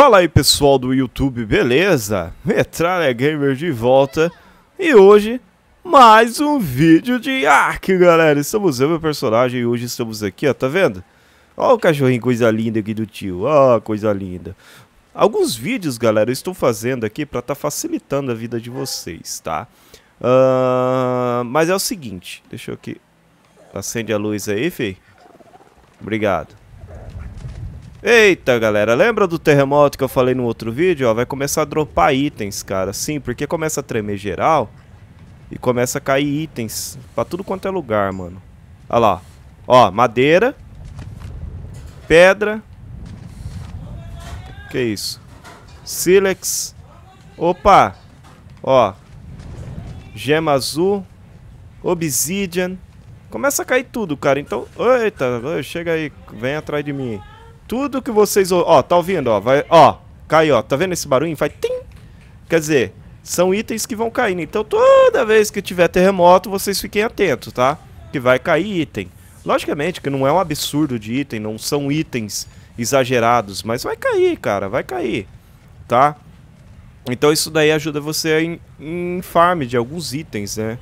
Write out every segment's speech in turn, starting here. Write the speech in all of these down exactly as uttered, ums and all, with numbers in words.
Fala aí pessoal do YouTube, beleza? Metralha Gamer de volta e hoje mais um vídeo de Ark, galera. Estamos eu, meu personagem, e hoje estamos aqui, ó, tá vendo? Ó o cachorrinho, coisa linda aqui do tio, ó, coisa linda. Alguns vídeos, galera, eu estou fazendo aqui pra tá facilitando a vida de vocês, tá? Uh, mas é o seguinte, deixa eu aqui, acende a luz aí, fi. Obrigado. Eita, galera, lembra do terremoto que eu falei no outro vídeo? Ó, vai começar a dropar itens, cara. Sim, porque começa a tremer geral e começa a cair itens pra tudo quanto é lugar, mano. Olha lá, ó, madeira, pedra. Que isso? Silex. Opa, ó, gema azul, obsidian. Começa a cair tudo, cara, então... Eita, chega aí, vem atrás de mim. Tudo que vocês... Ó, tá ouvindo, ó. Vai, ó, cai, ó. Tá vendo esse barulho? Vai... Tim! Quer dizer, são itens que vão caindo. Então, toda vez que tiver terremoto, vocês fiquem atentos, tá? Que vai cair item. Logicamente que não é um absurdo de item. Não são itens exagerados. Mas vai cair, cara. Vai cair. Tá? Então, isso daí ajuda você em farm de alguns itens, né?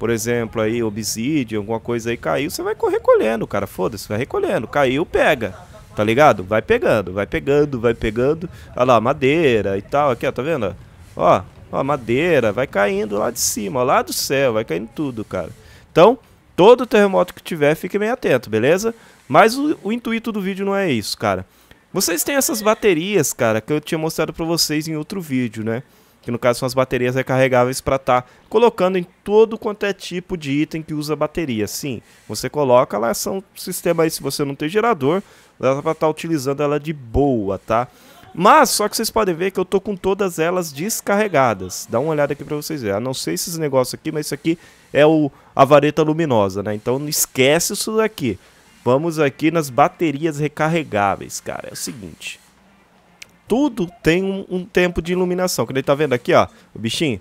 Por exemplo, aí, obsidian, alguma coisa aí caiu. Você vai recolhendo, cara. Foda-se. Vai recolhendo. Caiu, pega. Tá ligado? Vai pegando, vai pegando, vai pegando. Olha lá, madeira e tal. Aqui, ó, tá vendo? Ó, ó, madeira. Vai caindo lá de cima, ó, lá do céu. Vai caindo tudo, cara. Então, todo terremoto que tiver, fique bem atento, beleza? Mas o, o intuito do vídeo não é isso, cara. Vocês têm essas baterias, cara, que eu tinha mostrado pra vocês em outro vídeo, né? Que no caso são as baterias recarregáveis pra tá colocando em todo quanto é tipo de item que usa bateria. Sim, você coloca lá, são sistema aí, se você não tem gerador... Dá pra estar utilizando ela de boa, tá? Mas, só que vocês podem ver que eu tô com todas elas descarregadas. Dá uma olhada aqui pra vocês verem. Eu não sei esses negócios aqui, mas isso aqui é o, a vareta luminosa, né? Então não esquece isso daqui. Vamos aqui nas baterias recarregáveis, cara. É o seguinte. Tudo tem um, um tempo de iluminação. Quando ele tá vendo aqui, ó, o bichinho,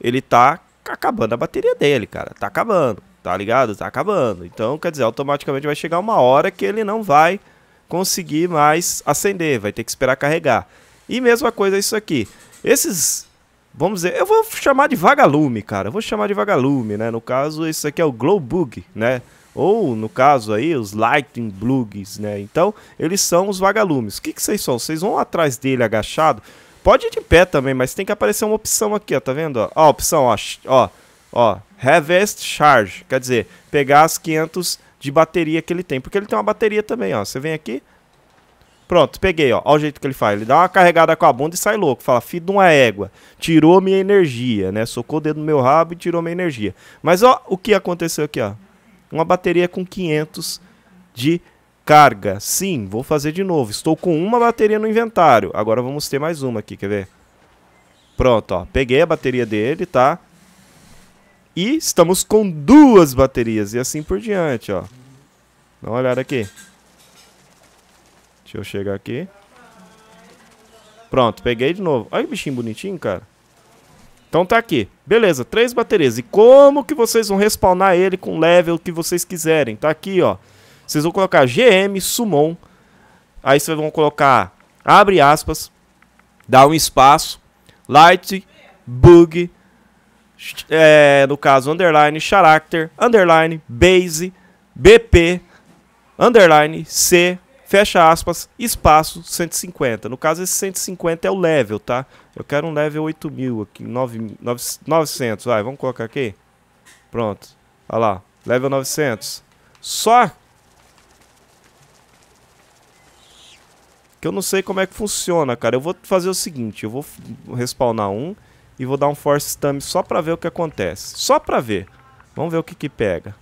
ele tá acabando a bateria dele, cara. Tá acabando, tá ligado? Tá acabando. Então, quer dizer, automaticamente vai chegar uma hora que ele não vai... conseguir mais acender, vai ter que esperar carregar. E mesma coisa isso aqui. Esses, vamos dizer, eu vou chamar de vagalume, cara. Eu vou chamar de vagalume, né? No caso, isso aqui é o Glow Bug, né? Ou, no caso aí, os Lightning Bugs, né? Então, eles são os vagalumes. O que que vocês são? Vocês vão atrás dele agachado. Pode ir de pé também, mas tem que aparecer uma opção aqui, ó. Tá vendo? Ó, a opção, ó, ó, ó. Harvest Charge, quer dizer, pegar as quinhentas... de bateria que ele tem, porque ele tem uma bateria também, ó. Você vem aqui, pronto, peguei, ó. Olha o jeito que ele faz, ele dá uma carregada com a bunda e sai louco, fala, filho de uma égua, tirou minha energia, né, socou o dedo no meu rabo e tirou minha energia. Mas ó, o que aconteceu aqui, ó, uma bateria com quinhentos de carga. Sim, vou fazer de novo, estou com uma bateria no inventário, agora vamos ter mais uma aqui, quer ver? Pronto, ó, peguei a bateria dele, tá? E estamos com duas baterias e assim por diante, ó. Dá uma olhada aqui. Deixa eu chegar aqui. Pronto, peguei de novo. Olha que bichinho bonitinho, cara. Então tá aqui. Beleza, três baterias. E como que vocês vão respawnar ele com o level que vocês quiserem? Tá aqui, ó. Vocês vão colocar G M, Summon. Aí vocês vão colocar, abre aspas, dá um espaço, Light, Bug... É, no caso, underline, character, underline, base, B P, underline, C, fecha aspas, espaço, cento e cinquenta. No caso, esse cento e cinquenta é o level, tá? Eu quero um level oito mil aqui, nove, nove, novecentos, vai, vamos colocar aqui. Pronto, olha lá, level novecentos. Só que eu não sei como é que funciona, cara. Eu vou fazer o seguinte, eu vou respawnar um. E vou dar um force stamp só pra ver o que acontece. Só pra ver. Vamos ver o que que pega.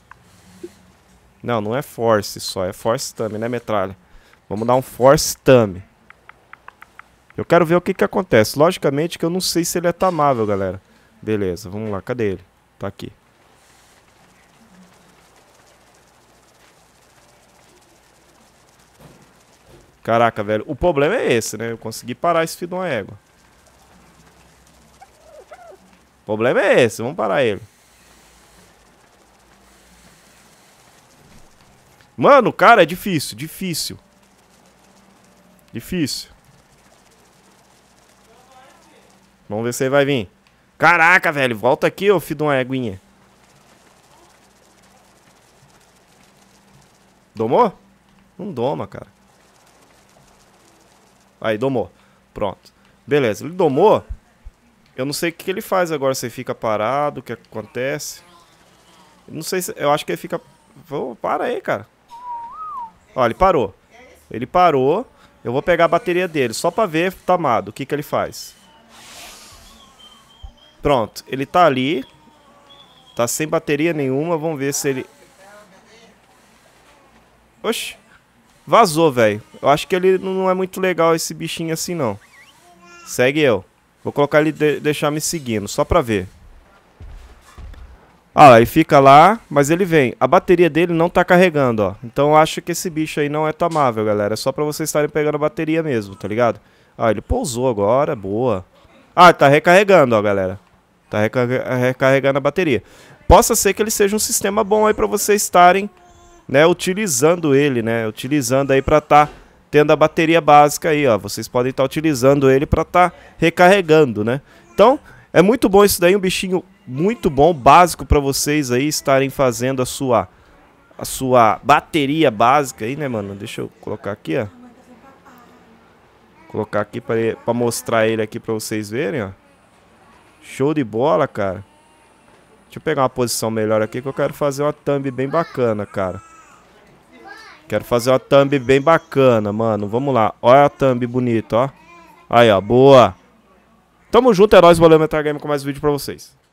Não, não é force só. É force stamp, né, metralha? Vamos dar um force stamp. Eu quero ver o que que acontece. Logicamente que eu não sei se ele é tamável, galera. Beleza, vamos lá. Cadê ele? Tá aqui. Caraca, velho. O problema é esse, né? Eu consegui parar esse filho de uma égua. O problema é esse, vamos parar ele. Mano, cara, é difícil, difícil. Difícil. Vamos ver se ele vai vir. Caraca, velho. Volta aqui, ô filho de uma eguinha. Domou? Não doma, cara. Aí, domou. Pronto. Beleza, ele domou. Eu não sei o que ele faz agora. Se ele fica parado, o que acontece. Eu não sei se... Eu acho que ele fica... Oh, para aí, cara. Ó, ele parou. Ele parou. Eu vou pegar a bateria dele, só pra ver, tamado, o que que ele faz. Pronto, ele tá ali. Tá sem bateria nenhuma, vamos ver se ele... Oxi. Vazou, velho. Eu acho que ele não é muito legal, esse bichinho assim, não. Segue eu. Vou colocar ele, de deixar me seguindo, só pra ver. Ah, ele fica lá, mas ele vem. A bateria dele não tá carregando, ó. Então eu acho que esse bicho aí não é tamável, galera. É só pra vocês estarem pegando a bateria mesmo, tá ligado? Ah, ele pousou agora, boa. Ah, tá recarregando, ó, galera. Tá recarregando a bateria. Possa ser que ele seja um sistema bom aí pra vocês estarem, né, utilizando ele, né? Utilizando aí pra tá tendo a bateria básica aí, ó. Vocês podem estar utilizando ele pra tá recarregando, né? Então... é muito bom isso daí, um bichinho muito bom, básico pra vocês aí estarem fazendo a sua, a sua bateria básica aí, né, mano? Deixa eu colocar aqui, ó. Colocar aqui pra, ele, pra mostrar ele aqui pra vocês verem, ó. Show de bola, cara. Deixa eu pegar uma posição melhor aqui que eu quero fazer uma thumb bem bacana, cara. Quero fazer uma thumb bem bacana, mano. Vamos lá. Olha a thumb bonita, ó. Aí, ó. Boa. Tamo junto, é nóis, valeu, Metralha Gamer, com mais um vídeo pra vocês.